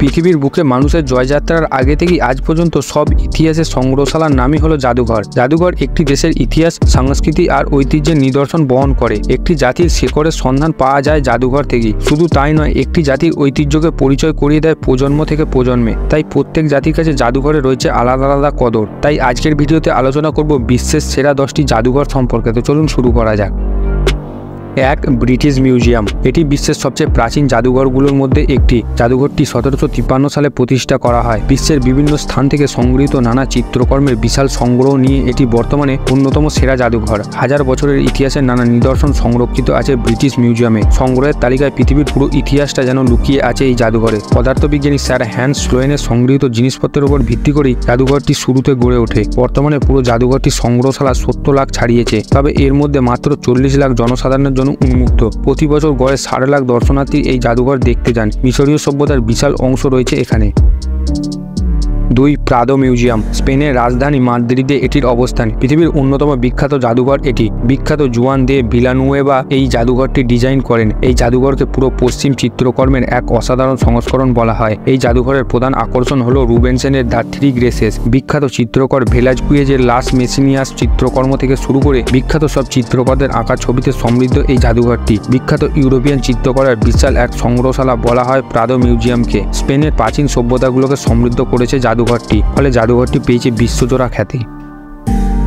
পৃথিবীর বুকে মানুষের জয়যাত্রার আগে থেকেই আজ পর্যন্ত সব ইতিহাসের সংগ্রহশালার নামই হলো জাদুঘর। জাদুঘর একটি দেশের ইতিহাস, সংস্কৃতি আর ঐতিহ্যের নিদর্শন বহন করে। একটি জাতির শেকড়ের সন্ধান পাওয়া যায় জাদুঘর থেকেই। শুধু তাই নয়, একটি জাতির ঐতিহ্যকে পরিচয় করিয়ে দেয় প্রজন্ম থেকে প্রজন্মে। তাই প্রত্যেক জাতির কাছে জাদুঘরে রয়েছে আলাদা আলাদা কদর। তাই আজকের ভিডিওতে আলোচনা করব বিশ্বের সেরা 10টি জাদুঘর সম্পর্কে। তো চলুন শুরু করা যাক। ১. British museum. এটি বিশ্বের সবচেয়ে প্রাচীন জাদুঘরগুলোর মধ্যে একটি। জাদুঘরটি ১৭৫৩ সালে প্রতিষ্ঠা করা হয়। বিশ্বের বিভিন্ন স্থান থেকে সংগৃহীত নানা চিত্রকর্মের বিশাল সংগ্রহ নিয়ে এটি বর্তমানে অন্যতম সেরা জাদুঘর। হাজার বছরের ইতিহাসের নানা নিদর্শন সংরক্ষিত আছে ব্রিটিশ মিউজিয়ামে। সংগ্রহের তালিকায় পৃথিবীর পুরো ইতিহাসটা যেন লুকিয়ে আছে এই জাদুঘরে। পদার্থবিজ্ঞানী স্যার হ্যান্স স্লোয়েনের সংগৃহীত জিনিসপত্রের উপর ভিত্তি করেই জাদুঘরটি শুরুতে গড়ে ওঠে। বর্তমানে পুরো জাদুঘরটি সংগ্রহশালা ৭০ লাখ ছাড়িয়েছে, তবে এর মধ্যে মাত্র ৪০ লাখ জনসাধারণের জন্য উন্মুক্ত। প্রতি বছর গড়ে ৬.৫ লাখ দর্শনার্থী এই জাদুঘর দেখতে যান। মিশরীয় সভ্যতার বিশাল অংশ রয়েছে এখানে। ২. Prado museum. স্পেনের রাজধানী মাদ্রিদে এটির অবস্থান। পৃথিবীর অন্যতম বিখ্যাত জাদুঘর এটি। বিখ্যাত জুয়ান দে ভিলানুয়েভা এই জাদুঘরটি ডিজাইন করেন। এই জাদুঘরকে পুরো পশ্চিম চিত্রকর্মের এক অসাধারণ সংস্করণ বলা হয়। এই জাদুঘরের প্রধান আকর্ষণ হল রুবেনসেনের দ্য থ্রি গ্রেসেস। বিখ্যাত চিত্রকর ভেলাজকুয়েজের লাস মেসিনিয়াস চিত্রকর্ম থেকে শুরু করে বিখ্যাত সব চিত্রকরদের আঁকা ছবিতে সমৃদ্ধ এই জাদুঘরটি। বিখ্যাত ইউরোপিয়ান চিত্রকরার বিশাল এক সংগ্রহশালা বলা হয় প্রাদো মিউজিয়ামকে। স্পেনের প্রাচীন সভ্যতাগুলোকে সমৃদ্ধ করেছে জাদুঘরটি, ফলে জাদুঘরটি পেয়েছে বিশ্বজোড়া খ্যাতি।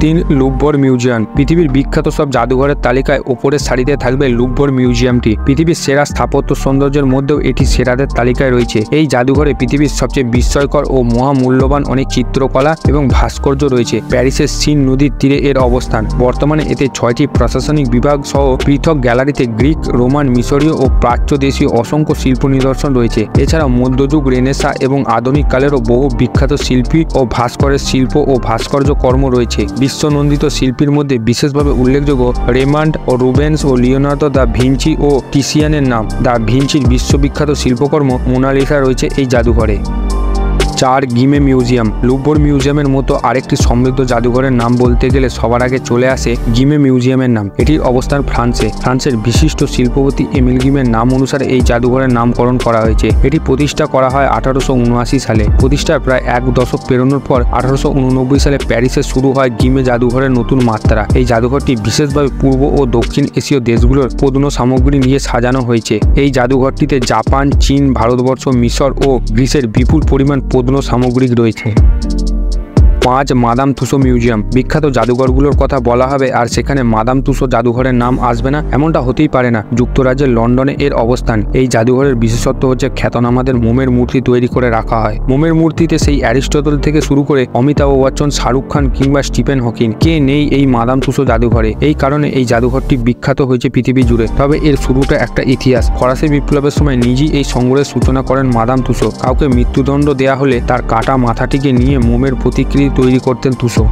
৩. Louvre museum. পৃথিবীর বিখ্যাত সব জাদুঘরের তালিকায় ওপরের সারিতে থাকবে লুভর মিউজিয়ামটি। পৃথিবীর সেরা স্থাপত্য সৌন্দর্যের মধ্যেও এটি সেরাদের তালিকায় রয়েছে। এই জাদুঘরে পৃথিবীর সবচেয়ে বিস্ময়কর ও মহামূল্যবান অনেক চিত্রকলা এবং ভাস্কর্য রয়েছে। প্যারিসের সিন নদীর তীরে এর অবস্থান। বর্তমানে এতে ৬টি প্রশাসনিক বিভাগ সহ পৃথক গ্যালারিতে গ্রিক, রোমান, মিশরীয় ও প্রাচ্যদেশীয় অসংখ্য শিল্প নিদর্শন রয়েছে। এছাড়া মধ্যযুগ, রেনেসা এবং আধুনিক কালেরও বহু বিখ্যাত শিল্পী ও ভাস্করের শিল্প ও ভাস্কর্য কর্ম রয়েছে। বিশ্বনন্দিত শিল্পীর মধ্যে বিশেষভাবে উল্লেখযোগ্য রেমান্ড ও রুবেন্স ও লিওনার্দো দা ভিঞ্চি ও টিসিয়ানের নাম। দা ভিঞ্চির বিশ্ববিখ্যাত শিল্পকর্ম মোনালিসা রয়েছে এই জাদুঘরে। ৪. গিমে মিউজিয়াম। লুভর মিউজিয়ামের মতো আরেকটি সমৃদ্ধ জাদুঘরের নাম বলতে গেলে সবার আগে চলে আসে গিমে মিউজিয়ামের নাম। এটির অবস্থান ফ্রান্সে। ফ্রান্সের বিশিষ্ট শিল্পপতি এমিল গিমের নাম অনুসারে এই জাদুঘরের নামকরণ করা হয়েছে। এটি প্রতিষ্ঠা করা হয় 18৭৯ সালে। প্রতিষ্ঠার প্রায় এক দশক পেরোনোর পর 18৮৯ সালে প্যারিসে শুরু হয় গিমে জাদুঘরের নতুন মাত্রা। এই জাদুঘরটি বিশেষভাবে পূর্ব ও দক্ষিণ এশীয় দেশগুলোর প্রত্ন সামগ্রী নিয়ে সাজানো হয়েছে। এই জাদুঘরটিতে জাপান, চীন, ভারতবর্ষ, মিশর ও গ্রিসের বিপুল পরিমাণ সামগ্রী রয়েছে। ৫. Madame Tussaud museum. বিখ্যাত জাদুঘরগুলোর কথা বলা হবে আর সেখানে মাদাম তুসো জাদুঘরের নাম আসবে না, এমনটা হতেই পারে না। যুক্তরাজ্যের লন্ডনে এর অবস্থান। এই জাদুঘরের বিশেষত্ব হচ্ছে খ্যাতনামাদের মোমের মূর্তি তৈরি করে রাখা হয়। মোমের মূর্তিতে সেই অ্যারিস্টটল থেকে শুরু করে অমিতাভ বচ্চন, শাহরুখ খান কিংবা স্টিফেন হকিং কে নেই এই মাদাম তুসো জাদুঘরে। এই কারণে এই জাদুঘরটি বিখ্যাত হয়েছে পৃথিবী জুড়ে। তবে এর শুরুটা একটা ইতিহাস। ফরাসি বিপ্লবের সময় নিজেই এই সংগ্রহের সূচনা করেন মাদাম তুসো। কাউকে মৃত্যুদণ্ড দেয়া হলে তার কাটা মাথাটিকে নিয়ে মোমের প্রতিকৃতি তৈরি করতেন Tussaud.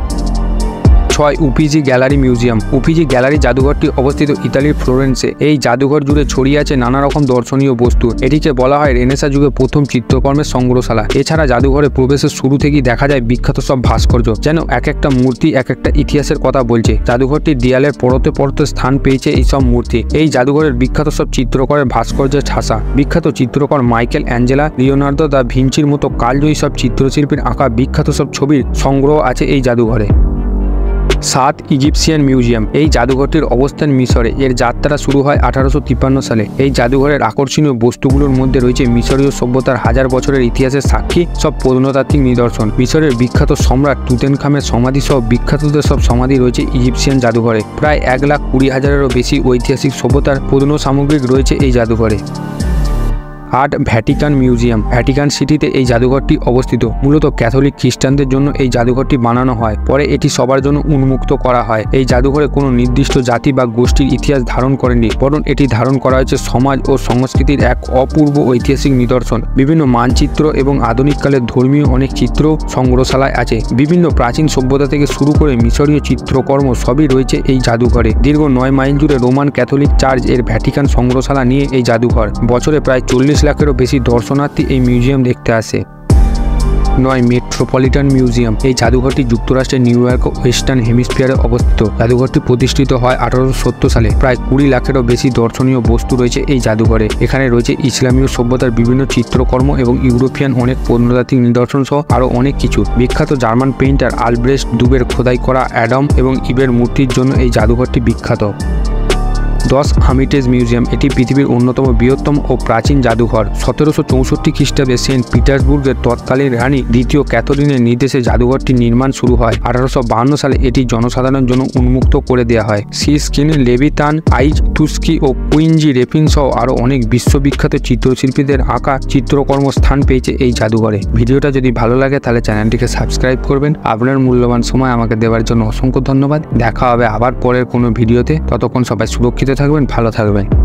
৬. Uffizi gallery museum. Uffizi gallery জাদুঘরটি অবস্থিত ইতালির ফ্লোরেন্সে। এই জাদুঘর জুড়ে ছড়িয়ে আছে নানা রকম দর্শনীয় বস্তু। এটিকে বলা হয় রেনেসা যুগে প্রথম চিত্রকর্মের সংগ্রহশালা। এছাড়া জাদুঘরে প্রবেশের শুরু থেকেই দেখা যায় বিখ্যাত সব ভাস্কর্য। যেন এক একটা মূর্তি এক একটা ইতিহাসের কথা বলছে। জাদুঘরটির দেয়ালের পরতে পরতে স্থান পেয়েছে এই সব মূর্তি। এই জাদুঘরের বিখ্যাত সব চিত্রকরের ভাস্কর্যের ঠাসা। বিখ্যাত চিত্রকর মাইকেল অ্যাঞ্জেলা, লিওনার্দো দা ভিঞ্চির মতো কালজয়ী সব চিত্রশিল্পীর আঁকা বিখ্যাত সব ছবির সংগ্রহ আছে এই জাদুঘরে। ৭. Egyptian museum. এই জাদুঘরটির অবস্থান মিশরে। এর যাত্রা শুরু হয় 18৫৩ সালে। এই জাদুঘরের আকর্ষণীয় বস্তুগুলোর মধ্যে রয়েছে মিশরীয় সভ্যতার হাজার বছরের ইতিহাসের সাক্ষী সব প্রত্নতাত্ত্বিক নিদর্শন। মিশরের বিখ্যাত সম্রাট তুতেনখামের সমাধি সহ বিখ্যাতদের সব সমাধি রয়েছে ইজিপশিয়ান জাদুঘরে। প্রায় ১,২০,০০০-এরও বেশি ঐতিহাসিক সভ্যতার প্রত্ন সামগ্রী রয়েছে এই জাদুঘরে। ৮. Vatican museum. ভ্যাটিকান সিটিতে এই জাদুঘরটি অবস্থিত। মূলত ক্যাথলিক খ্রিস্টানদের জন্য এই জাদুঘরটি বানানো হয়, পরে এটি সবার জন্য উন্মুক্ত করা হয়। এই জাদুঘরে কোনো নির্দিষ্ট জাতি বা গোষ্ঠীর ইতিহাস ধারণ করেনি, বরং এটি ধারণ করা হয়েছে সমাজ ও সংস্কৃতির এক অপূর্ব ঐতিহাসিক নিদর্শন। বিভিন্ন মানচিত্র এবং আধুনিককালের ধর্মীয় অনেক চিত্র সংগ্রহশালায় আছে। বিভিন্ন প্রাচীন সভ্যতা থেকে শুরু করে মিশরীয় চিত্রকর্ম সবই রয়েছে এই জাদুঘরে। দীর্ঘ ৯ মাইল জুড়ে রোমান ক্যাথলিক চার্চ এর ভ্যাটিকান সংগ্রহশালা নিয়ে এই জাদুঘর। বছরে প্রায় ৪০ লাখেরও বেশি দর্শনার্থী এই মিউজিয়াম দেখতে আসে। নয় মেট্রোপলিটন মিউজিয়াম। এই জাদুঘরটি যুক্তরাষ্ট্রের নিউ ইয়র্ক ওয়েস্টার্ন হেমিস্ফিয়ারে অবস্থিত। জাদুঘরটি প্রতিষ্ঠিত হয় 1870 সালে। প্রায় 20 লাখেরও বেশি দর্শনীয় বস্তু রয়েছে এই জাদুঘরে। এখানে রয়েছে ইসলামীয় সভ্যতার বিভিন্ন চিত্রকর্ম এবং ইউরোপিয়ান অনেক প্রত্নতাত্ত্বিক নিদর্শন সহ আরও অনেক কিছু। বিখ্যাত জার্মান পেইন্টার আলব্রেস্ট ডুবের খোদাই করা অ্যাডাম এবং ইবের মূর্তির জন্য এই জাদুঘরটি বিখ্যাত। 10 হার্মিটেজ মিউজিয়াম। এটি পৃথিবীর অন্যতম বৃহত্তম ও প্রাচীন জাদুঘর। 1764 খ্রিস্টাব্দে সেন্ট পিটার্সবুর্গের তৎকালীন রানী দ্বিতীয় ক্যাথরিনের নির্দেশে জাদুঘরটি নির্মাণ শুরু হয়। 1852 সালে এটি জনসাধারণের জন্য উন্মুক্ত করে দেওয়া হয়। সি স্কিন, লেভিতান, আইজ, তুস্কি ও কুইনজি রেফিন সহ আরও অনেক বিশ্ববিখ্যাত চিত্রশিল্পীদের আঁকা চিত্রকর্ম স্থান পেয়েছে এই জাদুঘরে। ভিডিওটা যদি ভালো লাগে তাহলে চ্যানেলটিকে সাবস্ক্রাইব করবেন। আপনার মূল্যবান সময় আমাকে দেওয়ার জন্য অসংখ্য ধন্যবাদ। দেখা হবে আবার পরের কোনো ভিডিওতে। ততক্ষণ সবাই সুরক্ষিত থাকবেন, ভালো থাকবেন।